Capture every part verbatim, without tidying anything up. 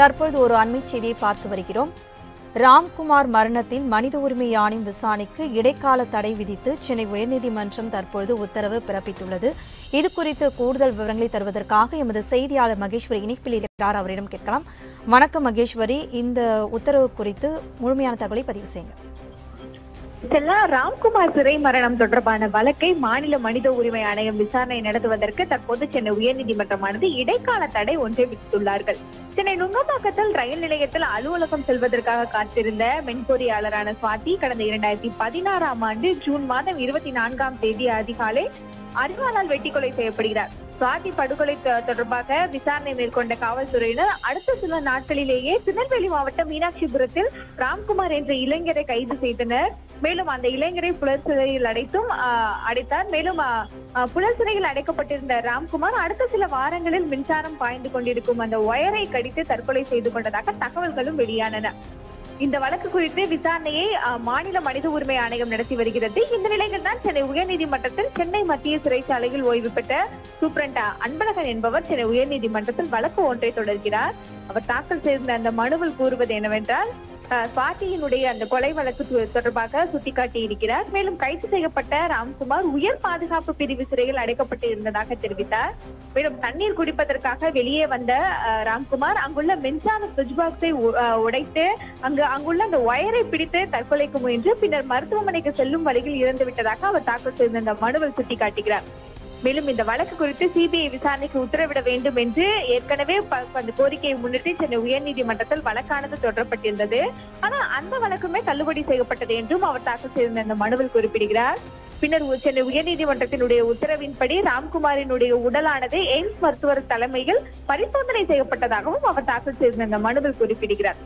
தற்போது ஒரு அண்மைச் செய்தியை பார்த்து வருகிறோம். ராம்குமார் மரணத்தில் மனித உரிமை ஆணையம் விசாரணைக்கு இடைக்கால தடை விதித்து சென்னை உயர்நீதிமன்றம் தற்போது உத்தரவு பிறப்பித்துள்ளது. இது குறித்து கூடுதல் விவரங்களை தருவதற்காக எமது செய்தியாளர் மகேஸ்வரி இணைப்பில் இருக்கிறார். அவரிடம் கேட்கலாம். வணக்கம் மகேஸ்வரி, இந்த உத்தரவு குறித்து முழுமையான தகவலை பதிவு செய்யுங்கள். ராம்குமார் சிறை மரணம் தொடர்பான வழக்கை மாநில மனித உரிமை ஆணையம் விசாரணை நடத்துவதற்கு தற்போது சென்னை உயர்நீதிமன்றமானது இடைக்கால தடை ஒன்றை விதித்துள்ளார்கள். சென்னை நுங்கம்பாக்கத்தில் ரயில் நிலையத்தில் அலுவலகம் செல்வதற்காக காத்திருந்த மென்பொறியாளரான சுவாதி கடந்த இரண்டாயிரத்தி பதினாறாம் ஆண்டு ஜூன் மாதம் இருபத்தி நான்காம் தேதி அதிகாலை அரிவாளால் வெட்டி கொலை செய்யப்படுகிறார். சுவாதி படுகொலை தொடர்பாக விசாரணை மேற்கொண்ட காவல்துறையினர் அடுத்த சில நாட்களிலேயே திருநெல்வேலி மாவட்டம் மீனாட்சிபுரத்தில் ராம்குமார் என்ற இளைஞரை கைது செய்தனர். மேலும் அந்த இளைஞரை புலர் சிறையில் அடைத்தும் அடைத்தார். மேலும் புலர் சிறையில் அடைக்கப்பட்டிருந்த ராம்குமார் அடுத்த சில வாரங்களில் மின்சாரம் பாய்ந்து கொண்டிருக்கும் அந்த ஒயரை கடித்து தற்கொலை செய்து கொண்டதாக தகவல்களும் வெளியானன. இந்த வழக்கு குறித்து விசாரணையை மாநில மனித உரிமை ஆணையம் நடத்தி வருகிறது. இந்த நிலையில் தான் சென்னை உயர்நீதிமன்றத்தில் சென்னை மத்திய சிறைச்சாலையில் ஓய்வு பெற்ற சூப்ரண்ட் அன்பழகன் என்பவர் சென்னை உயர்நீதிமன்றத்தில் வழக்கு ஒன்றை தொடர்கிறார். அவர் தாக்கல் செய்த அந்த மனுவில் கூறுவது என்னவென்றால், சுவாதியினுடைய அந்த கொலை வழக்கு தொடர்பாக சுட்டிக்காட்டி இருக்கிறார். மேலும் கைது செய்யப்பட்ட ராம்குமார் உயர் பாதுகாப்பு பிரிவு சிறையில் அடைக்கப்பட்டு இருந்ததாக தெரிவித்தார். மேலும் தண்ணீர் குடிப்பதற்காக வெளியே வந்த ராம்குமார் அங்குள்ள மின்சார சுவிட்ச் பாக்ஸை உடைத்து அங்கு அங்குள்ள அந்த ஒயரை பிடித்து தற்கொலைக்கு முயன்று பின்னர் மருத்துவமனைக்கு செல்லும் வழியில் இறந்து விட்டதாக அவர் தாக்கல் செய்த அந்த மனுவில் சுட்டிக்காட்டுகிறார். மேலும் இந்த வழக்கு குறித்து சிபிஐ விசாரணைக்கு உத்தரவிட வேண்டும் என்று ஏற்கனவே அந்த கோரிக்கையை முன்னிட்டு சென்னை உயர்நீதிமன்றத்தில் வழக்கானது தொடரப்பட்டிருந்தது. ஆனால் அந்த வழக்குமே தள்ளுபடி செய்யப்பட்டது என்றும் அவர் தாக்கல் செய்திருந்த அந்த மனுவில் குறிப்பிடுகிறார். பின்னர் சென்னை உயர்நீதிமன்றத்தினுடைய உத்தரவின்படி ராம்குமாரினுடைய உடலானது எய்ம்ஸ் மருத்துவர் தலைமையில் பரிசோதனை செய்யப்பட்டதாகவும் அவர் தாக்கல் செய்திருந்த அந்த மனுவில் குறிப்பிடுகிறார்.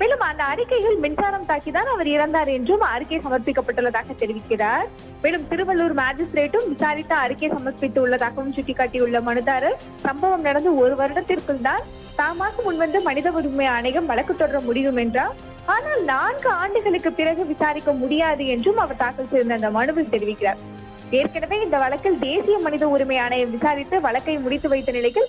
மேலும் அந்த அறிக்கையில் மின்சாரம் தாக்கிதான் அவர் இறந்தார் என்றும் அறிக்கை சமர்ப்பிக்கப்பட்டுள்ளதாக தெரிவிக்கிறார். மேலும் திருவள்ளூர் மேஜிஸ்ட்ரேட்டும் விசாரித்த அறிக்கை சமர்ப்பித்து உள்ளதாகவும் சுட்டிக்காட்டியுள்ள மனுதாரர், சம்பவம் நடந்து ஒரு வருடத்திற்குள் தான் தாமாக முன்வந்து மனித உரிமை ஆணையம் வழக்கு தொடர முடியும் என்றார். ஆனால் நான்கு ஆண்டுகளுக்கு பிறகு விசாரிக்க முடியாது என்றும் அவர் தாக்கல் செய்த அந்த மனுவில் தெரிவிக்கிறார். ஏற்கனவே இந்த வழக்கில் தேசிய மனித உரிமை ஆணையம் விசாரித்து வழக்கை முடித்து வைத்த நிலையில்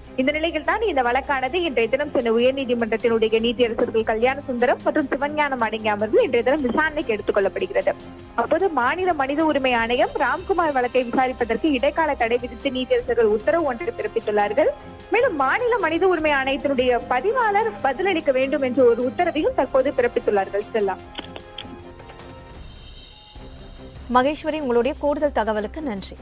இந்த நிலையில் தான் இந்த வழக்கானது இன்றைய தினம் சென்னை உயர்நீதிமன்றத்தினுடைய நீதியரசர்கள் கல்யாண சுந்தரம் மற்றும் சிவஞானம் அடங்கிய அமர்வு இன்றைய தினம் விசாரணைக்கு எடுத்துக் கொள்ளப்படுகிறது. அப்போது மாநில மனித உரிமை ஆணையம் ராம்குமார் வழக்கை விசாரிப்பதற்கு இடைக்கால தடை விதித்து நீதியரசர்கள் உத்தரவு ஒன்றை பிறப்பித்துள்ளார்கள். மேலும் மாநில மனித உரிமை ஆணையத்தினுடைய பதிவாளர் பதிலளிக்க வேண்டும் என்ற ஒரு உத்தரவையும் தற்போது பிறப்பித்துள்ளார்கள். மகேஸ்வரி, உங்களுடைய கூடுதல் தகவலுக்கு நன்றி.